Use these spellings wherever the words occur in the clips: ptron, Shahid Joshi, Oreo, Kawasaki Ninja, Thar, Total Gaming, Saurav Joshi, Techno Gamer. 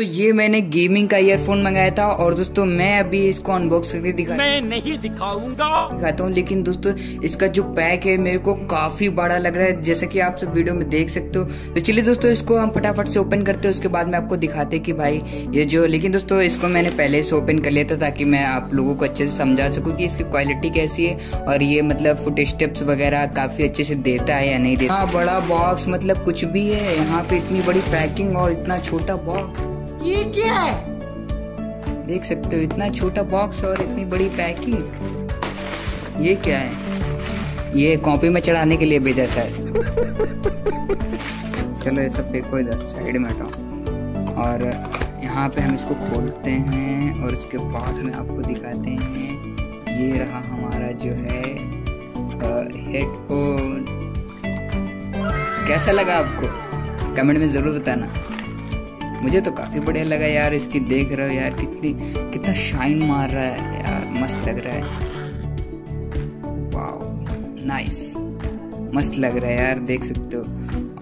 दोस्तों ये मैंने गेमिंग का ईयरफोन मंगाया था और दोस्तों मैं अभी इसको अनबॉक्स करके दिखाता हूँ। लेकिन दोस्तों इसका जो पैक है मेरे को काफी बड़ा लग रहा है, जैसा कि आप सब वीडियो में देख सकते हो। तो चलिए दोस्तों इसको हम फटाफट से ओपन करते हैं, उसके बाद में आपको दिखाते कि भाई ये जो, लेकिन दोस्तों इसको मैंने पहले से ओपन कर लिया था ताकि मैं आप लोगों को अच्छे से समझा सकूँ कि इसकी क्वालिटी कैसी है और ये मतलब फुट स्टेप्स वगैरह काफी अच्छे से देता है या नहीं देता। हाँ, बड़ा बॉक्स मतलब कुछ भी है यहाँ पे, इतनी बड़ी पैकिंग और इतना छोटा बॉक्स, ये क्या है? देख सकते हो इतना छोटा बॉक्स और इतनी बड़ी पैकिंग, ये क्या है? ये कॉपी में चढ़ाने के लिए भेजा शायद। चलो ये सब फेंको इधर साइड में हटाओ और यहाँ पे हम इसको खोलते हैं और उसके बाद में आपको दिखाते हैं। ये रहा हमारा जो है हेडफोन। कैसा लगा आपको कमेंट में ज़रूर बताना। मुझे तो काफ़ी बढ़िया लगा यार, इसकी देख रहे हो यार कितना शाइन मार रहा है यार, मस्त लग रहा है। वाओ नाइस, मस्त लग रहा है यार, देख सकते हो।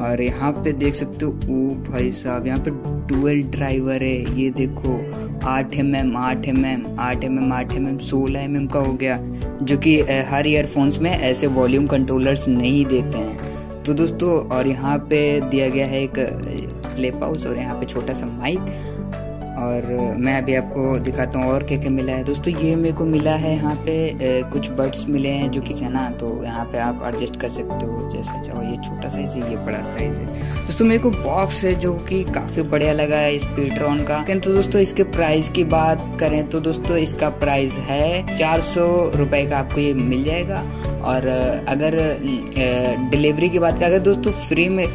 और यहाँ पे देख सकते हो, ओ भाई साहब यहाँ पे डुअल ड्राइवर है, ये देखो 8 mm 16 mm का हो गया, जो कि हर ईयरफोन्स में ऐसे वॉल्यूम कंट्रोलर्स नहीं देते हैं। तो दोस्तों और यहाँ पे दिया गया है एक क्लिप हाउस और यहाँ पे छोटा सा माइक। और मैं अभी आपको दिखाता हूँ और क्या मिला है। दोस्तों ये मेरे को मिला है यहाँ पे कुछ बड्स मिले हैं जो कि है ना, तो यहाँ पे आप एडजस्ट कर सकते हो जैसा चाहो। ये छोटा साइज है, ये बड़ा साइज है। दोस्तों मेरे को बॉक्स है जो कि काफ़ी बढ़िया लगा है इस पेट्रॉन का। तो दोस्तों इसके प्राइस की बात करें तो दोस्तों इसका प्राइस है 400 रुपये का, आपको ये मिल जाएगा। और अगर डिलीवरी की बात करें, अगर दोस्तों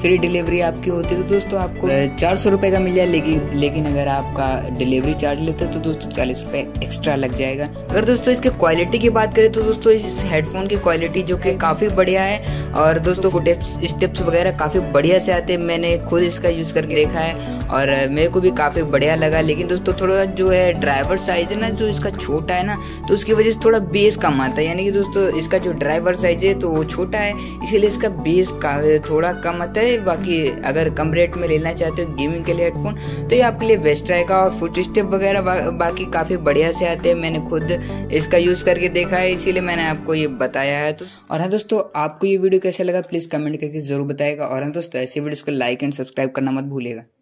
फ्री डिलीवरी आपकी होती है तो दोस्तों आपको 400 रुपये का मिल जाए। लेकिन अगर आपका डिलीवरी चार्ज लेते हैं तो दोस्तों 40 रुपये एक्स्ट्रा लग जाएगा। अगर दोस्तों इसके क्वालिटी की बात करें तो दोस्तों इस हेडफोन की क्वालिटी जो कि काफ़ी बढ़िया है और दोस्तों स्टेप्स वगैरह काफ़ी बढ़िया से आते हैं। मैंने खुद इसका यूज़ करके देखा है और मेरे को भी काफ़ी बढ़िया लगा। लेकिन दोस्तों थोड़ा जो है ड्राइवर साइज है ना, जो इसका छोटा है ना, तो उसकी वजह से थोड़ा बेस कम आता है। यानी कि दोस्तों इसका जो ड्राइवर साइज है तो वो छोटा है, इसीलिए इसका बेस का थोड़ा कम आता है। बाकी अगर कम रेट में लेना चाहते हो गेमिंग के लिए हेडफोन तो ये आपके लिए बेस्ट रहेगा। और फुट स्टेप वगैरह बाकी काफ़ी बढ़िया से आते हैं, मैंने खुद इसका यूज़ करके देखा है, इसीलिए मैंने आपको ये बताया है। तो और हाँ दोस्तों आपको ये वीडियो कैसा लगा प्लीज़ कमेंट करके ज़रूर बताएगा। और हाँ दोस्तों ऐसे वीडियोज़ को लाइक एंड सब्सक्राइब करना मत भूलेगा।